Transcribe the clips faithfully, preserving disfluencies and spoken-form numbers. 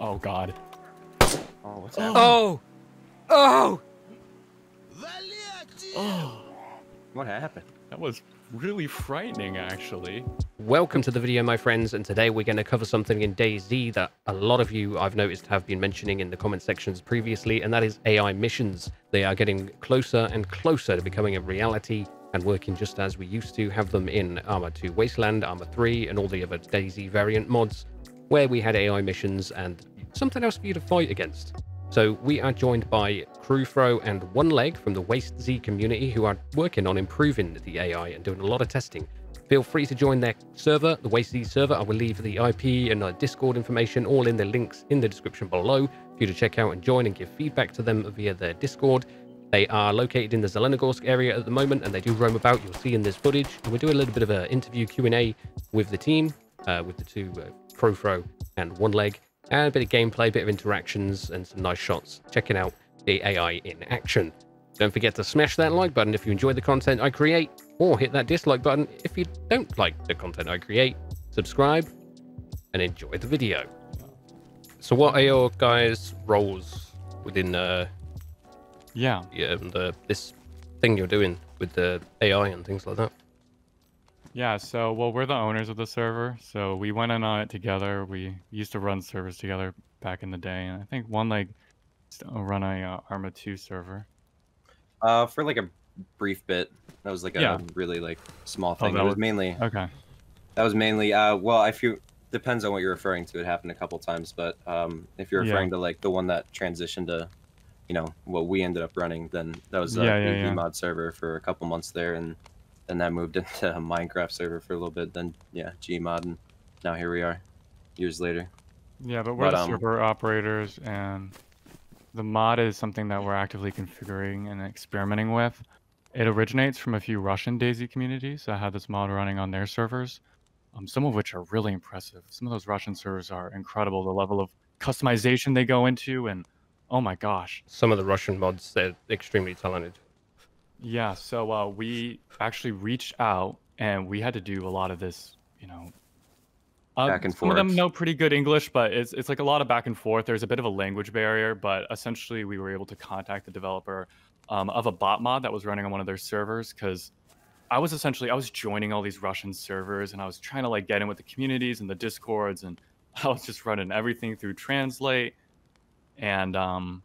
Oh god. Oh, what's happening? Oh! Oh! Oh! What happened? That was really frightening, actually. Welcome to the video, my friends, and today we're going to cover something in DayZ that a lot of you, I've noticed, have been mentioning in the comment sections previously, and that is A I missions. They are getting closer and closer to becoming a reality and working just as we used to have them in Arma two Wasteland, Arma three, and all the other DayZ variant mods, where we had A I missions and something else for you to fight against. So we are joined by CrewFro and One Leg from the Waste-Z community, who are working on improving the A I and doing a lot of testing. Feel free to join their server, the Waste-Z server. I will leave the I P and our Discord information all in the links in the description below for you to check out and join and give feedback to them via their Discord. They are located in the Zelenogorsk area at the moment, and they do roam about. You'll see in this footage. And we do a little bit of an interview Q and A with the team, uh, with the two, uh, CrewFro and One Leg, and a bit of gameplay, a bit of interactions, and some nice shots. Checking out the A I in action. Don't forget to smash that like button if you enjoy the content I create, or hit that dislike button if you don't like the content I create. Subscribe and enjoy the video. So what are your guys' roles within uh, yeah. Yeah, and, uh, this thing you're doing with the A I and things like that? Yeah, so, well, we're the owners of the server, so we went in on it together. We used to run servers together back in the day, and I think One Leg used to run a uh, Arma two server. Uh, for, like, a brief bit. That was, like, a yeah. really, like, small thing. Oh, that was mainly... Okay. That was mainly, uh, well, if you... Depends on what you're referring to. It happened a couple times, but um, if you're referring yeah. to, like, the one that transitioned to, you know, what we ended up running, then that was a yeah, yeah, yeah. Gmod server for a couple months there, and... Then that moved into a Minecraft server for a little bit. Then, yeah, Gmod, and now here we are, years later. Yeah, but we're but, the um, server operators, and the mod is something that we're actively configuring and experimenting with. It originates from a few Russian DayZ communities that had this mod running on their servers, um, some of which are really impressive. Some of those Russian servers are incredible, the level of customization they go into, and oh my gosh. Some of the Russian mods, they're extremely talented. Yeah, so uh, we actually reached out, and we had to do a lot of this, you know, uh, back and some forth. Some of them know pretty good English, but it's it's like a lot of back and forth. There's a bit of a language barrier, but essentially we were able to contact the developer um, of a bot mod that was running on one of their servers, because I was essentially I was joining all these Russian servers, and I was trying to like get in with the communities and the Discords, and I was just running everything through Translate, and um.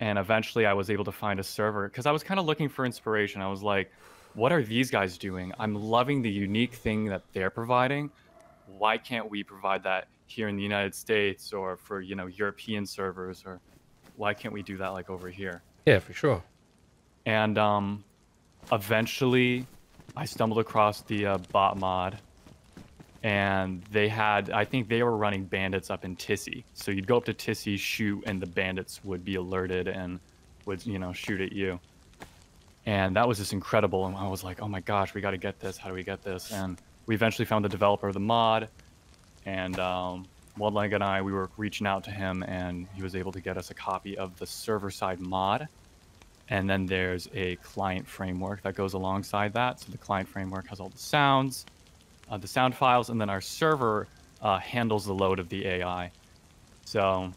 And eventually I was able to find a server because I was kind of looking for inspiration. I was like, what are these guys doing? I'm loving the unique thing that they're providing. Why can't we provide that here in the United States, or for, you know, European servers? Or why can't we do that like over here? Yeah, for sure. And um, eventually I stumbled across the uh, bot mod, and they had, I think they were running bandits up in Tissy. So you'd go up to Tissy, shoot, and the bandits would be alerted and would, you know, shoot at you. And that was just incredible. And I was like, oh my gosh, we got to get this. How do we get this? And we eventually found the developer of the mod. And um, One Leg and I, we were reaching out to him, and he was able to get us a copy of the server-side mod. And then there's a client framework that goes alongside that. So the client framework has all the sounds. Uh, the sound files, and then our server uh, handles the load of the A I. So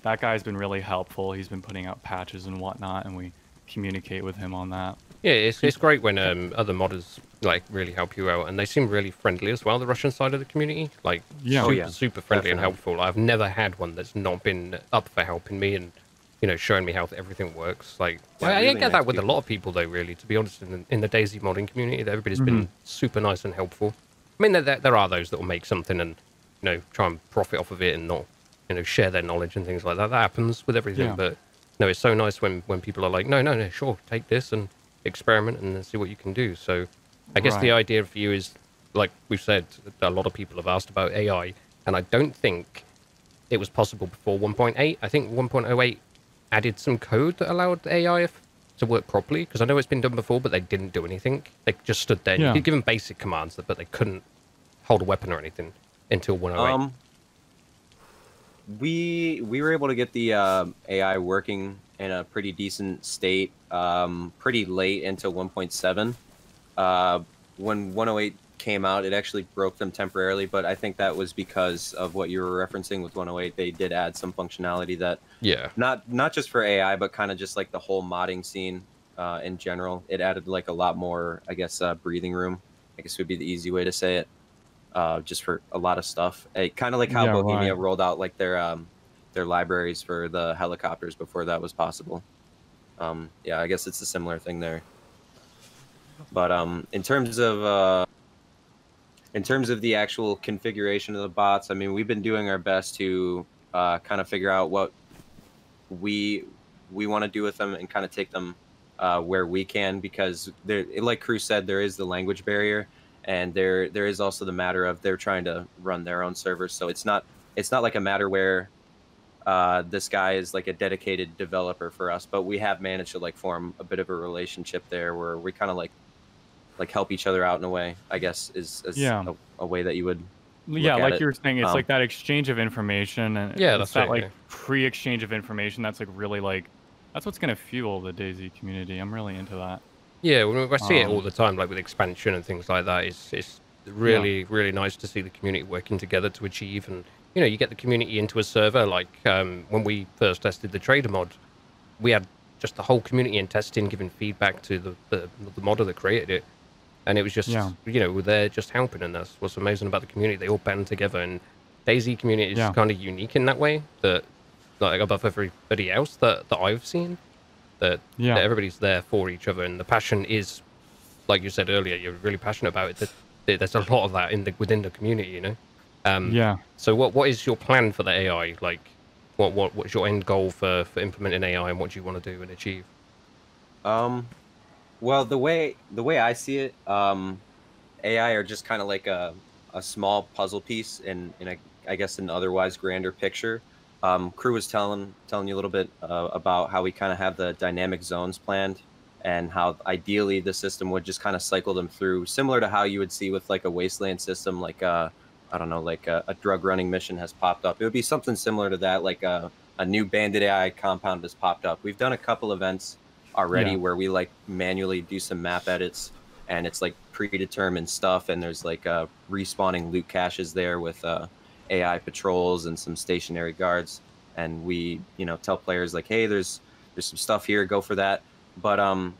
that guy's been really helpful. He's been putting out patches and whatnot, and we communicate with him on that. Yeah, it's, it's great when um, other modders like really help you out, and they seem really friendly as well, the Russian side of the community. Like, yeah, super, oh, yeah. super friendly Definitely. and helpful. I've never had one that's not been up for helping me and, you know, showing me how everything works. Like, yeah, well, really I get nice that with people. a lot of people, though, really, to be honest, in the, in the DayZ modding community. Everybody's mm-hmm. been super nice and helpful. I mean, there, there are those that will make something and, you know, try and profit off of it and not, you know, share their knowledge and things like that. That happens with everything, yeah. but, no, it's so nice when, when people are like, no, no, no, sure, take this and experiment and see what you can do. So I guess right. the idea for you is, like we've said, a lot of people have asked about A I, and I don't think it was possible before one point eight. I think one point oh eight added some code that allowed A I to work properly, because I know it's been done before, but they didn't do anything. They just stood there. Yeah. You could give them basic commands, but they couldn't hold a weapon or anything until one oh eight. Um, we we were able to get the uh, A I working in a pretty decent state um, pretty late into one point seven. Uh, when one oh eight came out, it actually broke them temporarily, but I think that was because of what you were referencing with one oh eight. They did add some functionality that, yeah, not not just for A I, but kind of just like the whole modding scene uh, in general. It added like a lot more, I guess, uh, breathing room, I guess would be the easy way to say it, uh, just for a lot of stuff. It kind of like how yeah, Bohemia right. rolled out like their um, their libraries for the helicopters before that was possible. Um, yeah, I guess it's a similar thing there. But um, in terms of uh, in terms of the actual configuration of the bots, I mean, we've been doing our best to uh, kind of figure out what we we want to do with them and kind of take them uh, where we can, because there, like Crew said, there is the language barrier, and there there is also the matter of they're trying to run their own servers, so it's not it's not like a matter where uh, this guy is like a dedicated developer for us, but we have managed to like form a bit of a relationship there where we kind of like. Like help each other out in a way, I guess, is, is yeah. a, a way that you would. Yeah, like it. you were saying, it's um, like that exchange of information, and yeah, that's that right, like yeah. free exchange of information. That's like really like that's what's going to fuel the DayZ community. I'm really into that. Yeah, well, I see um, it all the time, like with expansion and things like that. It's it's really yeah. really nice to see the community working together to achieve, and you know, you get the community into a server. Like um, when we first tested the trader mod, we had just the whole community in testing, giving feedback to the the, the modder that created it. And it was just, yeah. you know, they're just helping, and that's what's amazing about the community. They all band together, and DayZ community is yeah. kind of unique in that way, that, like, above everybody else that, that I've seen, that, yeah. that everybody's there for each other, and the passion is, like you said earlier, you're really passionate about it. That, that there's a lot of that in the, within the community, you know? Um, yeah. So what what is your plan for the A I? Like, what what what's your end goal for, for implementing A I, and what do you want to do and achieve? Um... Well, the way the way I see it, um, A I are just kind of like a, a small puzzle piece in, in a, I guess, an otherwise grander picture. Um, Crew was telling telling you a little bit uh, about how we kind of have the dynamic zones planned, and how ideally the system would just kind of cycle them through, similar to how you would see with like a wasteland system, like a, I don't know, like a, a drug running mission has popped up. It would be something similar to that, like a, a new bandit A I compound has popped up. We've done a couple events already yeah. where we like manually do some map edits, and it's like predetermined stuff, and there's like uh respawning loot caches there with uh A I patrols and some stationary guards, and we, you know, tell players like, hey, there's there's some stuff here, go for that. But um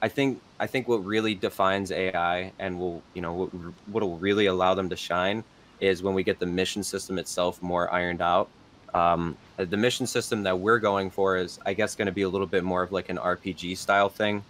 I think I think what really defines A I, and will, you know, what what'll really allow them to shine is when we get the mission system itself more ironed out. Um, the mission system that we're going for is, I guess, going to be a little bit more of like an R P G style thing,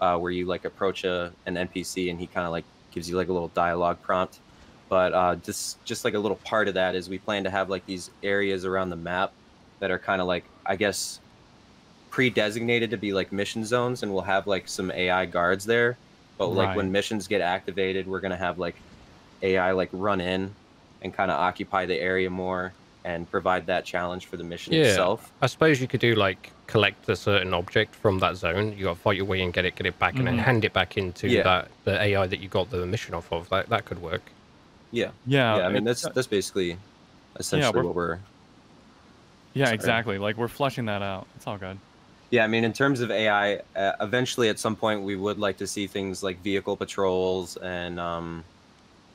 uh, where you like approach a, an N P C and he kind of like gives you like a little dialogue prompt. But uh, just just like a little part of that is we plan to have like these areas around the map that are kind of like, I guess, pre-designated to be like mission zones, and we'll have like some A I guards there. But like right. when missions get activated, we're going to have like A I like run in and kind of occupy the area more, and provide that challenge for the mission yeah. itself. I suppose you could do like collect a certain object from that zone. You got to fight your way and get it, get it back, mm-hmm. and then hand it back into yeah. that the A I that you got the mission off of. That that could work. Yeah, yeah. yeah I mean, that's that's basically essentially yeah, we're, what we're. Yeah, sorry. exactly. Like we're fleshing that out. It's all good. Yeah, I mean, in terms of A I, uh, eventually at some point we would like to see things like vehicle patrols and. Um,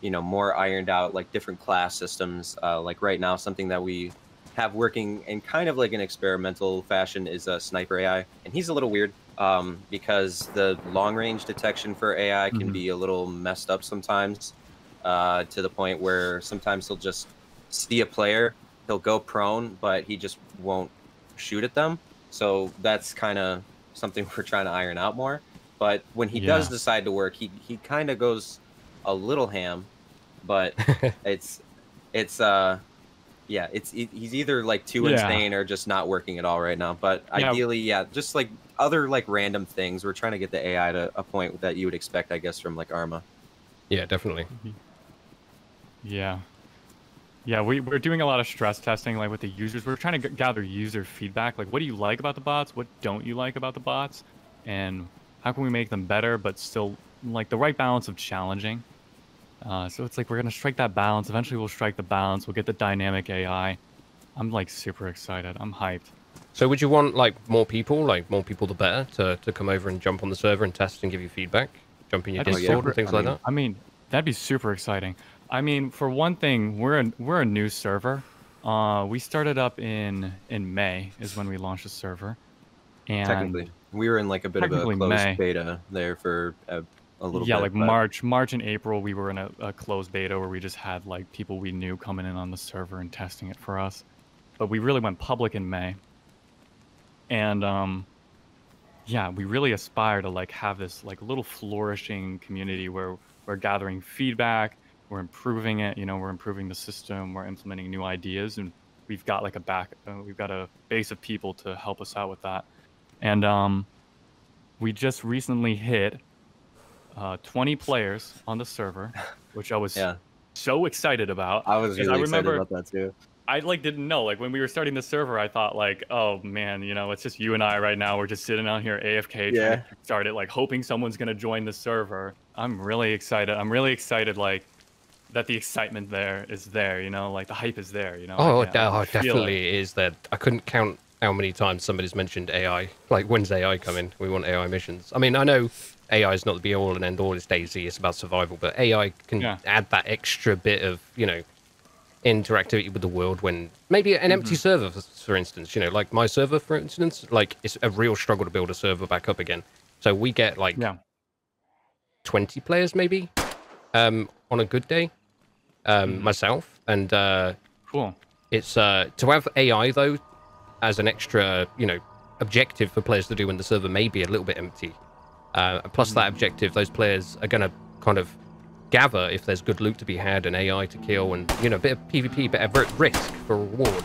you know, more ironed out, like different class systems. Uh, like right now, something that we have working in kind of like an experimental fashion is a sniper A I. And he's a little weird um, because the long range detection for A I can mm-hmm. be a little messed up sometimes, uh, to the point where sometimes he'll just see a player, he'll go prone, but he just won't shoot at them. So that's kind of something we're trying to iron out more. But when he yeah. does decide to work, he, he kind of goes a little ham. But it's, it's, uh, yeah, it's, he's either like too yeah. insane or just not working at all right now. But yeah. ideally, yeah, just like other like random things. We're trying to get the A I to a point that you would expect, I guess, from like Arma. Yeah, definitely. Yeah. Yeah, we, we're doing a lot of stress testing, like with the users. We're trying to g gather user feedback. Like, what do you like about the bots? What don't you like about the bots? And how can we make them better, but still like the right balance of challenging? Uh, so it's like we're going to strike that balance. Eventually, we'll strike the balance. We'll get the dynamic A I. I'm, like, super excited. I'm hyped. So would you want, like, more people, like, more people the better, to, to come over and jump on the server and test and give you feedback? Jump in your Discord and things I mean, like that? I mean, That'd be super exciting. I mean, for one thing, we're a, we're a new server. Uh, we started up in in May is when we launched the server. And technically, we were in like a bit of a closed May. beta there for a, a little yeah, bit. Yeah, like but... March, March and April, we were in a, a closed beta where we just had like people we knew coming in on the server and testing it for us. But we really went public in May. And um, yeah, we really aspire to like have this like little flourishing community where we're gathering feedback. We're improving it, you know, we're improving the system, we're implementing new ideas, and we've got like a back, uh, we've got a base of people to help us out with that. And um, we just recently hit uh, twenty players on the server, which I was yeah. so excited about. I was really I remember, excited about that too. I like didn't know, like when we were starting the server, I thought like, oh man, you know, it's just you and I right now, we're just sitting out here A F K, yeah. trying to start it, like hoping someone's gonna join the server. I'm really excited, I'm really excited, like, that the excitement there is there, you know, like the hype is there, you know. Oh, I, yeah, oh I definitely it. is that. I couldn't count how many times somebody's mentioned A I. Like, when's A I coming? We want A I missions. I mean, I know A I is not the be all and end all. It's DayZ. It's about survival, but A I can yeah. add that extra bit of, you know, interactivity with the world when maybe an empty mm-hmm. server, for instance, you know, like my server, for instance, like it's a real struggle to build a server back up again. So we get like yeah. twenty players maybe um, on a good day. Um, myself and uh, cool. It's uh, to have A I though as an extra, you know, objective for players to do when the server may be a little bit empty. Uh, plus that objective, those players are going to kind of gather if there's good loot to be had and A I to kill and, you know, a bit of P v P, but at risk for reward.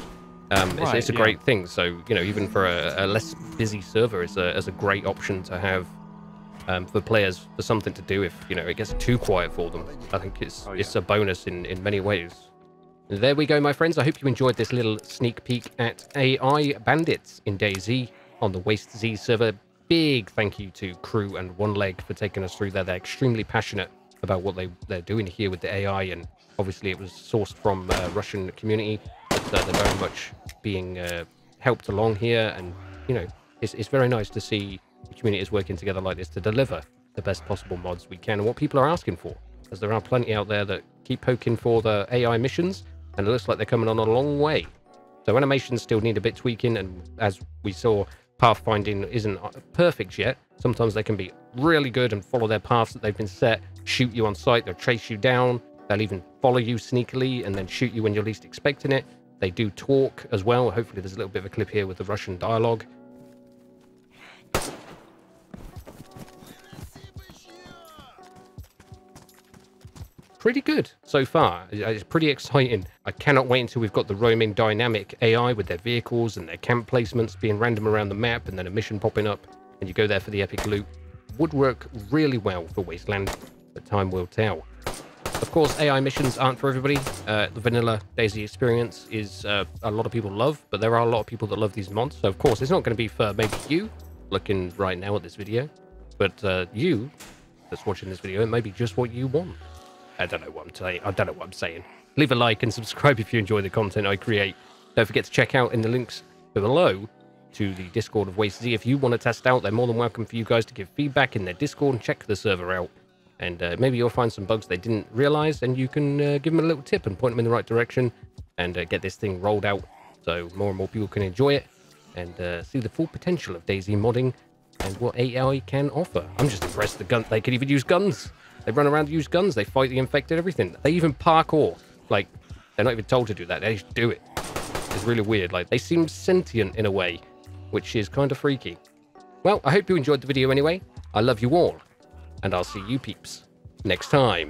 Um, right, it's, it's a yeah. great thing. So, you know, even for a, a less busy server, it's a, it's a great option to have. Um, for players, for something to do if, you know, it gets too quiet for them. I think it's oh, yeah. it's a bonus in, in many ways. There we go, my friends. I hope you enjoyed this little sneak peek at A I Bandits in DayZ on the Waste-Z server. Big thank you to Crew and One Leg for taking us through there. They're extremely passionate about what they, they're doing here with the A I, and obviously it was sourced from uh, Russian community, so they're very much being uh, helped along here, and, you know, it's, it's very nice to see the community is working together like this to deliver the best possible mods we can and what people are asking for, as there are plenty out there that keep poking for the A I missions, and it looks like they're coming on a long way. So animations still need a bit tweaking, and as we saw, pathfinding isn't perfect yet. Sometimes they can be really good and follow their paths that they've been set, shoot you on sight, they'll chase you down, they'll even follow you sneakily and then shoot you when you're least expecting it. They do talk as well. Hopefully there's a little bit of a clip here with the Russian dialogue. Pretty good so far. It's pretty exciting. I cannot wait until we've got the roaming dynamic A I with their vehicles and their camp placements being random around the map, and then a mission popping up and you go there for the epic loot. Would work really well for Wasteland, but time will tell. Of course, A I missions aren't for everybody. Uh, the vanilla DayZ experience is uh, a lot of people love, but there are a lot of people that love these mods. So of course, it's not going to be for maybe you looking right now at this video, but uh, you that's watching this video, it may be just what you want. I don't know what I'm saying. I don't know what I'm saying. Leave a like and subscribe if you enjoy the content I create. Don't forget to check out in the links below to the Discord of Waste-Z. If you want to test out, they're more than welcome for you guys to give feedback in their Discord and check the server out. And uh, maybe you'll find some bugs they didn't realize, and you can uh, give them a little tip and point them in the right direction and uh, get this thing rolled out so more and more people can enjoy it and uh, see the full potential of DayZ modding and what A I can offer. I'm just impressed the gun they could even use guns. They run around, use guns, they fight the infected, everything. They even parkour. Like, they're not even told to do that. They just do it. It's really weird. Like, they seem sentient in a way, which is kind of freaky. Well, I hope you enjoyed the video anyway. I love you all, and I'll see you peeps next time.